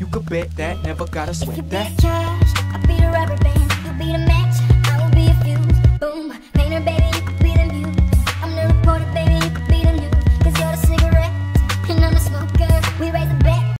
You could bet that, never gotta sweat that. If you be a cash, I'll be the rubber band. You'll be the match, I will be a fuse. Boom, painter baby.